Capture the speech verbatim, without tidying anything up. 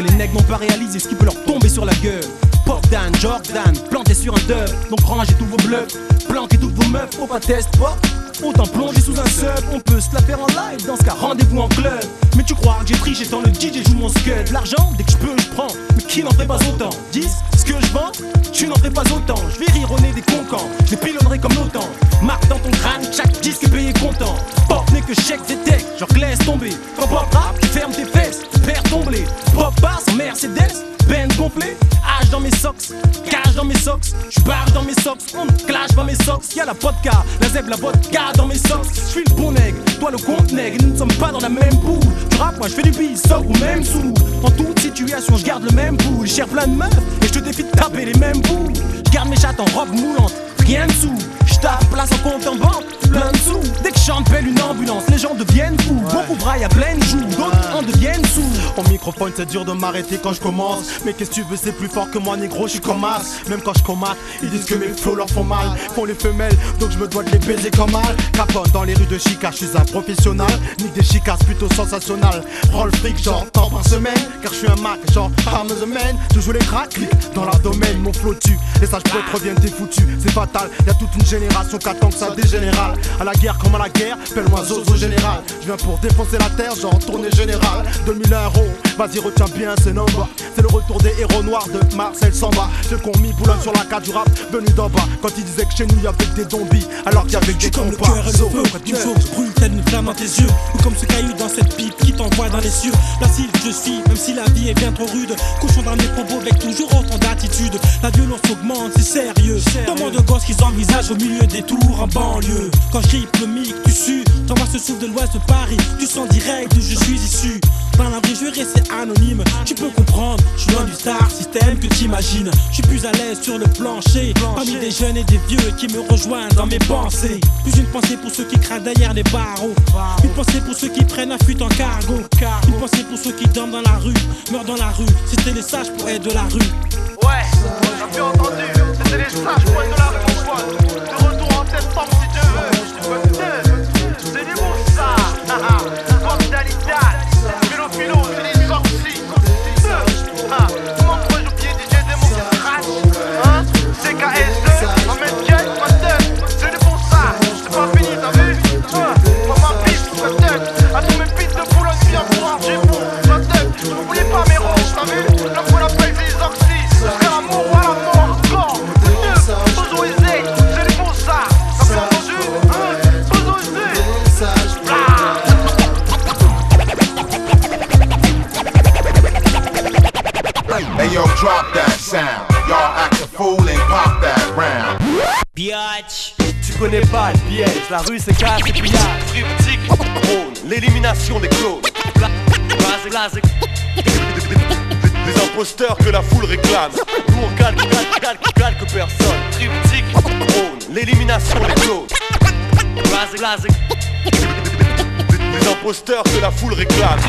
Les nègres n'ont pas réalisé ce qui peut leur tomber sur la gueule. Portdan, Jordan, planté sur un dub. Donc rangez tous vos bluffs, planquez toutes vos meufs. Faut pas test pop, autant plonger sous un sub. On peut se la faire en live, dans ce cas rendez-vous en club. Mais tu crois que j'ai triché dans le D J, joue mon scud. L'argent, dès que je peux, je prends. Mais qui n'en ferait pas autant? dix, ce que je vends, tu n'en ferais pas autant. Je vais rire au nez des concans, je les pilonnerai comme l'OTAN. Marque dans ton crâne, chaque disque est payé content. Porte n'est que chèque des techs, genre laisse tomber. Quand pop rap, ferme tes fesses, faire tomber. Pop bass, Mercedes, Ben gonflé, H dans mes socks, cage dans mes socks, j'barge dans mes socks, on clash dans mes socks. Y'a la vodka, la zeb, la vodka dans mes socks. J'suis le bon nègre, toi le compte nègre, nous ne sommes pas dans la même boule. Tu rap, moi j'fais du bisoc ou même sous. En toute situation, j'garde le même bout. J'ai plein de meufs et j'te défie de taper les mêmes boules. J'garde mes chattes en robe moulante, rien dessous. J'tape place en compte en banque, plein de sous. Dès que chante belle une ambulance, les gens deviennent fous. Ouais. Beaucoup braillent à pleine joue, d'autres ouais. en deviennent sous. Au microphone, c'est dur de m'arrêter quand je commence. Mais qu'est-ce que tu veux, c'est plus fort que moi, négro, je suis comme as. Même quand je comate, ils disent que mes flots leur font mal. Font les femelles, donc je me dois de les baiser comme mal. Capote dans les rues de Chica, je suis un professionnel. Nique des chicasses plutôt sensationnel. Prends le fric, genre, temps par semaine. Car je suis un Mac, genre, I'm the man. Toujours les cracks, dans leur domaine, mon flot tue. Les sages poètes reviennent des foutus, c'est fatal. Y'a toute une génération qu'attend que ça dégénéral. À la guerre comme à la guerre, pelle-moi Zozo général. Je viens pour défoncer la terre, genre tournée générale. deux mille euros, vas-y retiens bien ces nombres. C'est le retour des héros noirs de Marcel Samba. Ceux qu'on mis boulonne sur la carte du rap, venus d'en bas. Quand ils disaient que chez nous y'avait des zombies, alors qu'il y avait des compas. Comme le cœur et le feu, une chose brûle telle une flamme dans tes yeux. Ou comme ce caillou dans cette pipe qui t'envoie dans les cieux. Placide je suis, même si la vie est bien trop rude. Cochon dans mes propos avec toujours autant d'attitude. La violence augmente, c'est sérieux. Comment de gosses qu'ils envisagent au milieu des tours en banlieue. Quand je le mic, tu sues. T'envoies ce souffle de l'ouest de Paris. Tu sens direct d'où je suis issu. Dans la vraie, je reste anonyme. Tu peux comprendre, je suis loin du star system que t'imagines. Je suis plus à l'aise sur le plancher, parmi des jeunes et des vieux qui me rejoignent dans mes pensées. Plus une pensée pour ceux qui craignent derrière les barreaux. Une pensée pour ceux qui prennent la fuite en cargo. Une pensée pour ceux qui dorment dans la rue, meurent dans la rue. C'était les sages poètes de la rue. Ouais, t'as bien entendu, c'était les sages poètes de la rue. De retour en septembre si tu veux. C'est des mots ça, comme Dalida, Mélopilo, c'est des sorties. Montre le pied D J des mots qui crachent. C K S deux, on met Jet, vingt-deux. C'est des bons ça, c'est pas fini, t'as vu? Moi ma biche, vingt-deux. À tous mes fils de boulot, je viens pour argent, j'ai vingt-deux. Je m'oublie pas mes roches, t'as vu? La fois la paix, c'est des orties. C'est l'amour à la mort, encore. C'est toujours aisé, c'est des bons ça. T'as bien entendu? Hey yo, drop that sound. Y'all act a fool and pop that round. Biatch. Tu connais pas le piège, la rue c'est casse et pillage. Triptyque, drone, l'élimination des clones. Blasé, blasé. Des imposteurs que la foule réclame. Nous on calque, calque, calque, calque personne. Triptyque, drone, l'élimination des clones. Blasé, blasé. Des imposteurs que la foule réclame.